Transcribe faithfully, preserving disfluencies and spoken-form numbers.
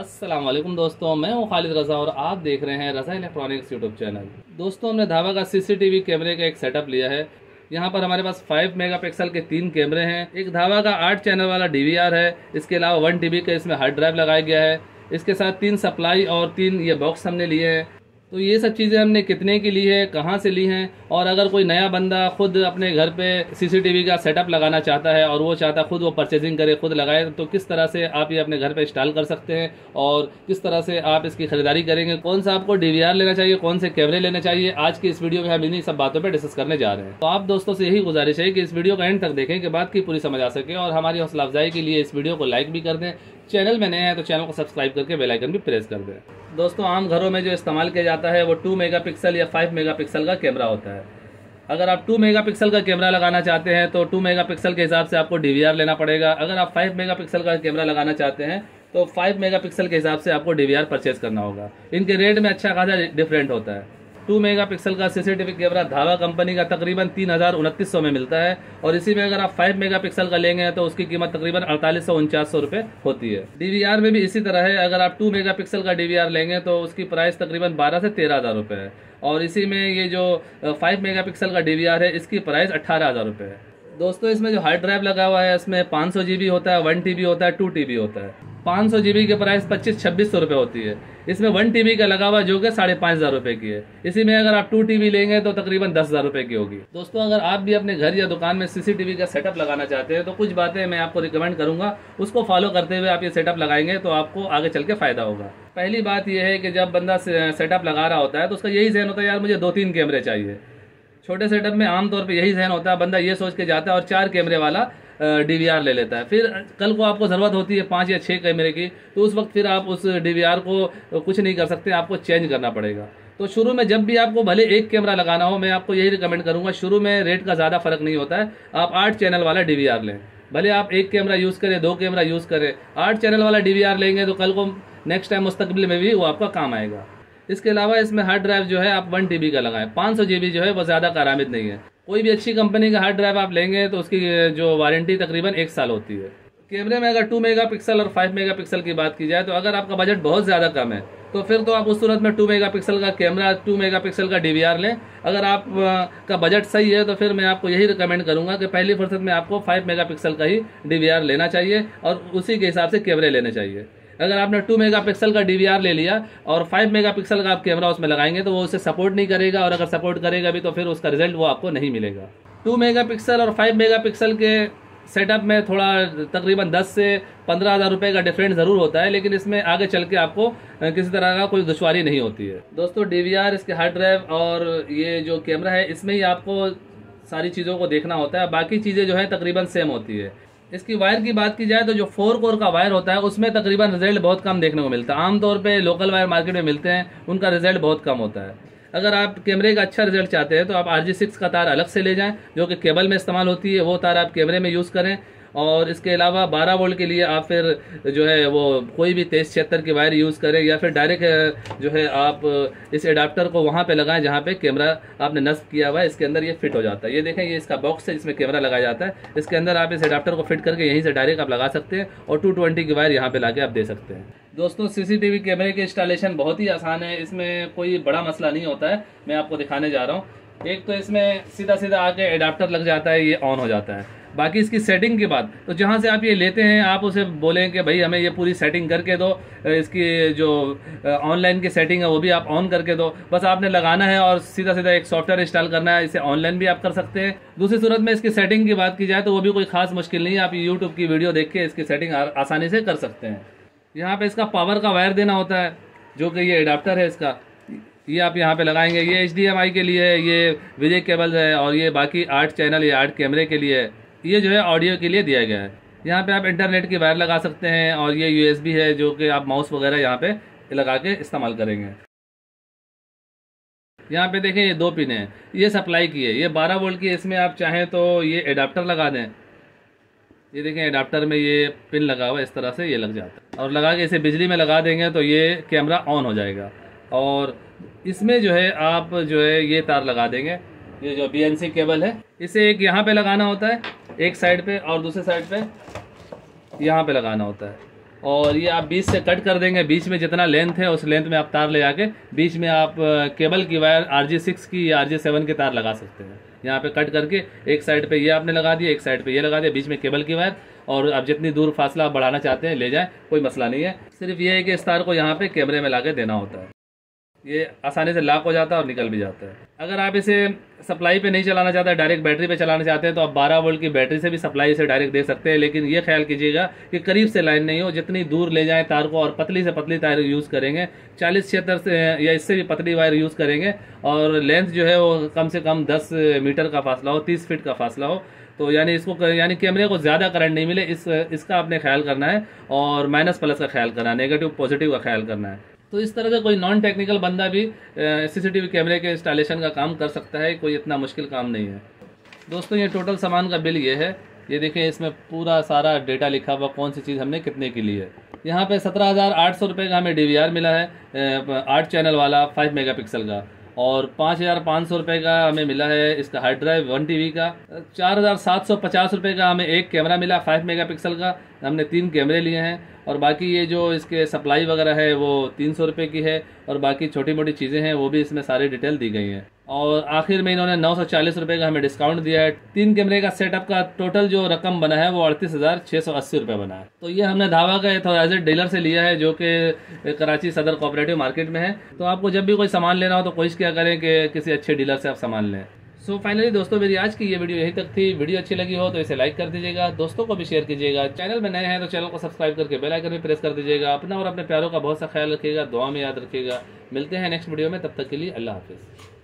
अस्सलाम वालेकुम दोस्तों, मैं हूं खालिद रजा और आप देख रहे हैं रजा इलेक्ट्रॉनिक्स यूट्यूब चैनल। दोस्तों, हमने धावा का सीसीटीवी कैमरे का एक सेटअप लिया है। यहाँ पर हमारे पास पाँच मेगापिक्सल के तीन कैमरे हैं। एक धावा का आठ चैनल वाला डीवीआर है। इसके अलावा वन टीबी का इसमें हार्ड ड्राइव लगाया गया है। इसके साथ तीन सप्लाई और तीन ये बॉक्स हमने लिए हैं। तो ये सब चीज़ें हमने कितने की ली है, कहाँ से ली हैं, और अगर कोई नया बंदा खुद अपने घर पे सीसीटीवी का सेटअप लगाना चाहता है और वो चाहता खुद वो परचेजिंग करे, खुद लगाए, तो किस तरह से आप ये अपने घर पे इंस्टॉल कर सकते हैं और किस तरह से आप इसकी ख़रीदारी करेंगे, कौन सा आपको डीवीआर लेना चाहिए, कौन से कैमरे लेने चाहिए, आज की इस वीडियो में हम इन्हीं सब बातों पर डिस्कस करने जा रहे हैं। तो आप दोस्तों से यही गुजारिश है कि इस वीडियो का एंड तक देखें कि बात की पूरी समझ आ सके, और हमारी हौसला अफजाई के लिए इस वीडियो को लाइक भी कर दें। चैनल में नए हैं तो चैनल को सब्सक्राइब करके बेल आइकन भी प्रेस कर दें। दोस्तों, आम घरों में जो इस्तेमाल किया जाता है वो टू मेगापिक्सल या फाइव मेगापिक्सल का कैमरा होता है। अगर आप टू मेगापिक्सल का कैमरा लगाना चाहते हैं तो टू मेगापिक्सल के हिसाब से आपको डीवीआर लेना पड़ेगा। अगर आप फाइव मेगापिक्सल का कैमरा लगाना चाहते हैं तो फाइव मेगापिक्सल के हिसाब से आपको डीवीआर परचेज करना होगा। इनके रेट में अच्छा खासा डिफरेंट होता है। टू मेगापिक्सल का सीसीटीवी कैमरा धावा कंपनी का तकरीबन तीन हज़ार उनतीस सौ में मिलता है, और इसी में अगर आप फाइव मेगापिक्सल का लेंगे तो उसकी कीमत तकरीबन अड़तालीस सौ उनचास सौ रुपये होती है। डीवीआर में भी इसी तरह है। अगर आप टू मेगापिक्सल का डीवीआर लेंगे तो उसकी प्राइस तकरीबन बारह से तेरह हज़ार रुपये है, और इसी में ये जो फाइव मेगापिक्सल का डीवीआर है इसकी प्राइस अट्ठारह हज़ार रुपये है। दोस्तों, इसमें जो हार्ड ड्राइव लगा हुआ है इसमें पाँच सौ जी बी होता है, वन टी बी होता है, टू टी बी होता है। पाँच सौ जी बी की प्राइस पच्चीस छब्बीस सौ रुपये होती है। इसमें वन टी बी का लगा हुआ जो कि साढ़े पाँच हज़ार रुपये की है। इसी में अगर आप टू टी बी लेंगे तो तकरीबन दस हज़ार रुपये की होगी। दोस्तों, अगर आप भी अपने घर या दुकान में सीसीटीवी का सेटअप लगाना चाहते हैं तो कुछ बातें मैं आपको रिकमेंड करूँगा, उसको फॉलो करते हुए आप ये सेटअप लगाएंगे तो आपको आगे चल के फ़ायदा होगा। पहली बात यह है कि जब बंदा सेटअप लगा रहा होता है तो उसका यही जहन होता है, यार मुझे दो तीन कैमरे चाहिए। छोटे सेटअप में आमतौर पर यही जहन होता है, बंदा ये सोच के जाता है और चार कैमरे वाला डीवीआर ले लेता है। फिर कल को आपको ज़रूरत होती है पाँच या छः कैमरे की, तो उस वक्त फिर आप उस डीवीआर को कुछ नहीं कर सकते, आपको चेंज करना पड़ेगा। तो शुरू में जब भी आपको भले एक कैमरा लगाना हो, मैं आपको यही रिकमेंड करूँगा, शुरू में रेट का ज़्यादा फ़र्क नहीं होता है। आप आठ चैनल वाला डीवीआर लें, भले आप एक कैमरा यूज़ करें, दो कैमरा यूज़ करें, आठ चैनल वाला डीवीआर लेंगे तो कल को नेक्स्ट टाइम मुस्तकबिल में भी वो आपका काम आएगा। इसके अलावा इसमें हार्ड ड्राइव जो है आप वन टी बी का लगाएं। पाँच सौ जी बी जो है वो ज़्यादा कारामिद नहीं है। कोई भी अच्छी कंपनी का हार्ड ड्राइव आप लेंगे तो उसकी जो वारंटी तकरीबन एक साल होती है। कैमरे में अगर टू मेगापिक्सल और फाइव मेगापिक्सल की बात की जाए तो अगर आपका बजट बहुत ज़्यादा कम है तो फिर तो आप उस सूरत में टू मेगापिक्सल का कैमरा, टू मेगापिक्सल का डीवीआर लें। अगर आप का बजट सही है तो फिर मैं आपको यही रिकमेंड करूँगा कि पहली फुर्सत में आपको फाइव मेगापिक्सल का ही डीवीआर लेना चाहिए और उसी के हिसाब से कैमरे लेने चाहिए। अगर आपने टू मेगापिक्सल का डीवीआर ले लिया और फाइव मेगापिक्सल का आप कैमरा उसमें लगाएंगे तो वो उसे सपोर्ट नहीं करेगा, और अगर सपोर्ट करेगा भी तो फिर उसका रिजल्ट वो आपको नहीं मिलेगा। टू मेगापिक्सल और फाइव मेगापिक्सल के सेटअप में थोड़ा तकरीबन दस से पंद्रह हज़ार रुपये का डिफरेंट ज़रूर होता है, लेकिन इसमें आगे चल के आपको किसी तरह का कोई दुश्वारी नहीं होती है। दोस्तों, डीवीआर, इसके हार्ड ड्राइव और ये जो कैमरा है इसमें ही आपको सारी चीज़ों को देखना होता है, बाकी चीज़ें जो है तकरीबन सेम होती है। इसकी वायर की बात की जाए तो जो फोर कोर का वायर होता है उसमें तकरीबन रिजल्ट बहुत कम देखने को मिलता है। आमतौर पे लोकल वायर मार्केट में मिलते हैं, उनका रिजल्ट बहुत कम होता है। अगर आप कैमरे का अच्छा रिजल्ट चाहते हैं तो आप आर जी सिक्स का तार अलग से ले जाएं, जो कि केबल में इस्तेमाल होती है, वो तार आप कैमरे में यूज़ करें। और इसके अलावा बारह वोल्ट के लिए आप फिर जो है वो कोई भी तेईस छिहत्तर की वायर यूज़ करें, या फिर डायरेक्ट जो है आप इस एडाप्टर को वहाँ पे लगाएं जहाँ पे कैमरा आपने नस्ब किया हुआ है, इसके अंदर ये फिट हो जाता है। ये देखें, ये इसका बॉक्स है जिसमें कैमरा लगाया जाता है। इसके अंदर आप इस एडाप्टर को फिट करके यहीं से डायरेक्ट आप लगा सकते हैं और टू ट्वेंटी की वायर यहाँ पर ला के आप दे सकते हैं। दोस्तों, सीसीटीवी कैमरे की इंस्टॉलेशन बहुत ही आसान है, इसमें कोई बड़ा मसला नहीं होता है। मैं आपको दिखाने जा रहा हूँ। एक तो इसमें सीधा सीधा आके एडाप्टर लग जाता है, ये ऑन हो जाता है। बाकी इसकी सेटिंग की बात, तो जहाँ से आप ये लेते हैं आप उसे बोलें कि भाई हमें ये पूरी सेटिंग करके दो, इसकी जो ऑनलाइन की सेटिंग है वो भी आप ऑन करके दो। बस आपने लगाना है और सीधा सीधा एक सॉफ्टवेयर इंस्टॉल करना है। इसे ऑनलाइन भी आप कर सकते हैं। दूसरी सूरत में इसकी सेटिंग की बात की जाए तो वो भी कोई खास मुश्किल नहीं है। आप यूट्यूब की वीडियो देख के इसकी सेटिंग आसानी से कर सकते हैं। यहाँ पर इसका पावर का वायर देना होता है, जो कि ये एडाप्टर है, इसका ये आप यहाँ पे लगाएंगे। ये एच डी एम आई के लिए, ये विजय केबल है, और ये बाकी आठ चैनल या आठ कैमरे के लिए है। ये जो है ऑडियो के लिए दिया गया है। यहाँ पे आप इंटरनेट की वायर लगा सकते हैं, और ये यूएसबी है जो कि आप माउस वगैरह यहाँ पे लगा के इस्तेमाल करेंगे। यहाँ पे देखें, ये दो पिन है, ये सप्लाई की है, ये बारह वोल्ट की है। इसमें आप चाहें तो ये एडाप्टर लगा दें। ये देखें, एडाप्टर में ये पिन लगा हुआ है, इस तरह से ये लग जाता है, और लगा के इसे बिजली में लगा देंगे तो ये कैमरा ऑन हो जाएगा। और इसमें जो है आप जो है ये तार लगा देंगे, ये जो बी एन सी केबल है, इसे एक यहाँ पे लगाना होता है एक साइड पे, और दूसरे साइड पे यहाँ पे लगाना होता है। और ये आप बीच से कट कर देंगे, बीच में जितना लेंथ है उस लेंथ में आप तार ले जाके बीच में आप केबल की वायर आर जी सिक्स की आर जी सेवन की तार लगा सकते हैं। यहाँ पे कट करके एक साइड पे ये आपने लगा दिया, एक साइड पे ये लगा दिया, बीच में केबल की वायर, और आप जितनी दूर फासला आप बढ़ाना चाहते हैं ले जाएं, कोई मसला नहीं है। सिर्फ ये है कि इस तार को यहाँ पे कैमरे में ला के देना होता है। ये आसानी से लॉक हो जाता है और निकल भी जाता है। अगर आप इसे सप्लाई पे नहीं चलाना चाहते, डायरेक्ट बैटरी पे चलाना चाहते हैं तो आप बारह वोल्ट की बैटरी से भी सप्लाई से डायरेक्ट दे सकते हैं, लेकिन ये ख्याल कीजिएगा कि करीब से लाइन नहीं हो, जितनी दूर ले जाएं तार को। और पतली से पतली तार यूज़ करेंगे, चालीस छिहत्तर से या इससे भी पतली वायर यूज़ करेंगे, और लेंथ जो है वो कम से कम दस मीटर का फासला हो, तीस फीट का फासला हो, तो यानी इसको यानी कैमरे को ज़्यादा करंट नहीं मिले, इस इसका आपने ख्याल करना है। और माइनस प्लस का ख्याल करना है, नेगेटिव पॉजिटिव का ख्याल करना है। तो इस तरह का कोई नॉन टेक्निकल बंदा भी सीसीटीवी कैमरे के इंस्टॉलेशन का काम कर सकता है, कोई इतना मुश्किल काम नहीं है। दोस्तों ये टोटल सामान का बिल ये है, ये देखिए इसमें पूरा सारा डेटा लिखा हुआ, कौन सी चीज़ हमने कितने की ली है। यहाँ पे सत्रह हज़ार आठ सौ रुपये का हमें डी वी आर मिला है, आठ चैनल वाला फाइव मेगा पिक्सल का, और पाँच हज़ार पाँच सौ रुपये का हमें मिला है इसका hard drive one T B का। चार हज़ार सात सौ पचास रुपये का हमें एक कैमरा मिला फाइव मेगा पिक्सल का, हमने तीन कैमरे लिए हैं। और बाकी ये जो इसके सप्लाई वगैरह है वो तीन सौ रुपये की है, और बाकी छोटी मोटी चीज़ें हैं वो भी इसमें सारी डिटेल दी गई हैं। और आखिर में इन्होंने नौ सौ चालीस रुपये का हमें डिस्काउंट दिया है। तीन कैमरे का सेटअप का टोटल जो रकम बना है वो अड़तीस हज़ार छः सौ अस्सी रुपये बना है। तो ये हमने धावा का ऑथराइज्ड डीलर से लिया है जो कि कराची सदर कोऑपरेटिव मार्केट में है। तो आपको जब भी कोई सामान लेना हो तो कोशिश क्या करें कि किसी अच्छे डीलर से आप सामान लें। सो so फाइनली दोस्तों मेरी आज की ये वीडियो यहीं तक थी। वीडियो अच्छी लगी हो तो इसे लाइक कर दीजिएगा, दोस्तों को भी शेयर कीजिएगा, चैनल में नए हैं तो चैनल को सब्सक्राइब करके बेल आइकन भी प्रेस कर दीजिएगा। अपना और अपने प्यारों का बहुत सा ख्याल रखिएगा, दुआ में याद रखिएगा। मिलते हैं नेक्स्ट वीडियो में, तब तक के लिए अल्लाह हाफिज़।